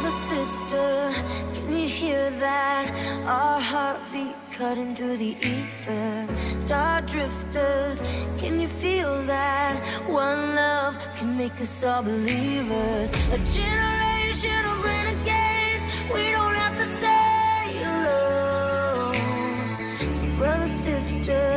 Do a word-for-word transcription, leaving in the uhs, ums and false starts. Brother, sister, can you hear that? Our heartbeat cutting through the ether. Star drifters, can you feel that? One love can make us all believers. A generation of renegades, we don't have to stay alone. So brother, sister,